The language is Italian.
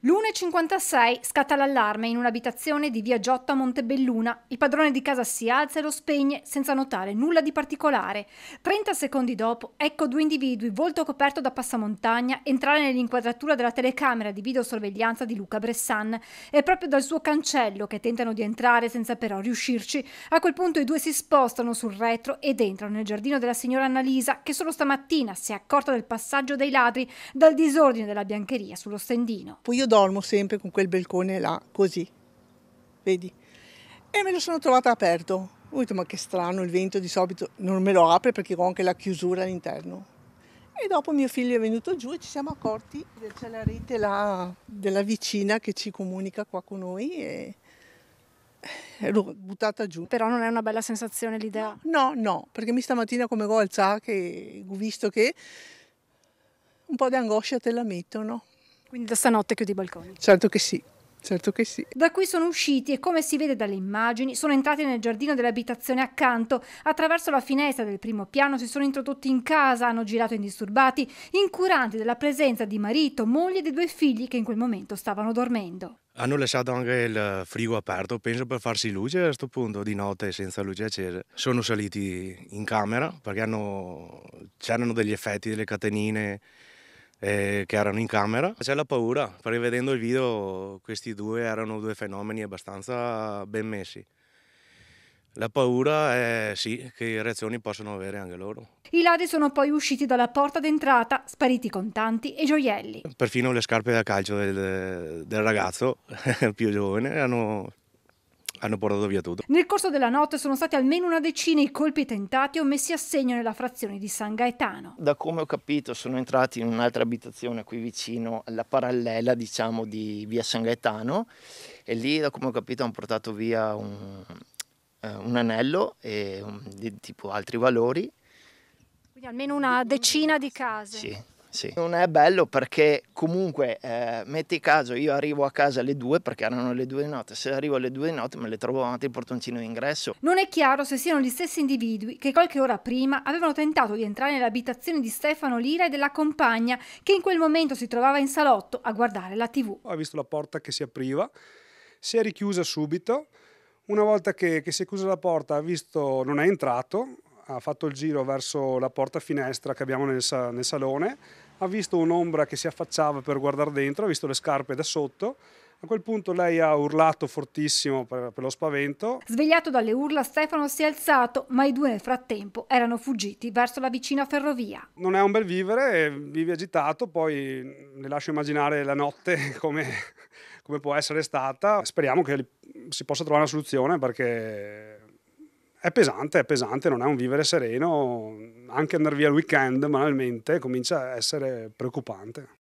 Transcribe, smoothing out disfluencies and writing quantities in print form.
1:56 scatta l'allarme in un'abitazione di via Giotto a Montebelluna. Il padrone di casa si alza e lo spegne senza notare nulla di particolare. 30 secondi dopo ecco due individui, volto coperto da passamontagna, entrare nell'inquadratura della telecamera di videosorveglianza di Luca Bressan. È proprio dal suo cancello che tentano di entrare senza però riuscirci. A quel punto i due si spostano sul retro ed entrano nel giardino della signora Annalisa, che solo stamattina si è accorta del passaggio dei ladri dal disordine della biancheria sullo stendino. Dormo sempre con quel balcone là, così, vedi? E me lo sono trovata aperto. Ho detto, ma che strano, il vento di solito non me lo apre perché ho anche la chiusura all'interno. E dopo mio figlio è venuto giù e ci siamo accorti, c'è la rete là della vicina che ci comunica qua con noi e l'ho buttata giù. Però non è una bella sensazione l'idea? No, no, perché mi stamattina come ho alzato che ho visto che un po' di angoscia te la mettono. Quindi da stanotte chiudi i balconi? Certo che sì, certo che sì. Da qui sono usciti e, come si vede dalle immagini, sono entrati nel giardino dell'abitazione accanto. Attraverso la finestra del primo piano si sono introdotti in casa, hanno girato indisturbati, incuranti della presenza di marito, moglie e dei due figli che in quel momento stavano dormendo. Hanno lasciato anche il frigo aperto, penso per farsi luce a questo punto, di notte senza luce accesa. Sono saliti in camera perché c'erano degli effetti, delle catenine che erano in camera. C'è la paura, perché vedendo il video questi due erano due fenomeni abbastanza ben messi. La paura è sì, che reazioni possono avere anche loro. I ladri sono poi usciti dalla porta d'entrata, spariti contanti e gioielli. Perfino le scarpe da calcio del ragazzo più giovane hanno portato via tutto. Nel corso della notte sono stati almeno una decina i colpi tentati o messi a segno nella frazione di San Gaetano. Da come ho capito sono entrati in un'altra abitazione qui vicino, alla parallela diciamo di via San Gaetano, e lì da come ho capito hanno portato via un anello e tipo altri valori. Quindi almeno una decina di case. Sì. Sì. Non è bello perché comunque metti caso io arrivo a casa alle 2 perché erano le 2 di notte, se arrivo alle 2 di notte me le trovo davanti al portoncino d'ingresso. Non è chiaro se siano gli stessi individui che qualche ora prima avevano tentato di entrare nell'abitazione di Stefano Lira e della compagna, che in quel momento si trovava in salotto a guardare la TV. Ho visto la porta che si apriva, si è richiusa subito, una volta che si è chiusa la porta ha visto, non è entrato, ha fatto il giro verso la porta finestra che abbiamo nel salone, ha visto un'ombra che si affacciava per guardare dentro, ha visto le scarpe da sotto. A quel punto lei ha urlato fortissimo per lo spavento. Svegliato dalle urla, Stefano si è alzato, ma i due nel frattempo erano fuggiti verso la vicina ferrovia. Non è un bel vivere, vivi agitato, poi le lascio immaginare la notte come può essere stata. Speriamo che si possa trovare una soluzione perché è pesante, non è un vivere sereno, anche andare via il weekend banalmente comincia a essere preoccupante.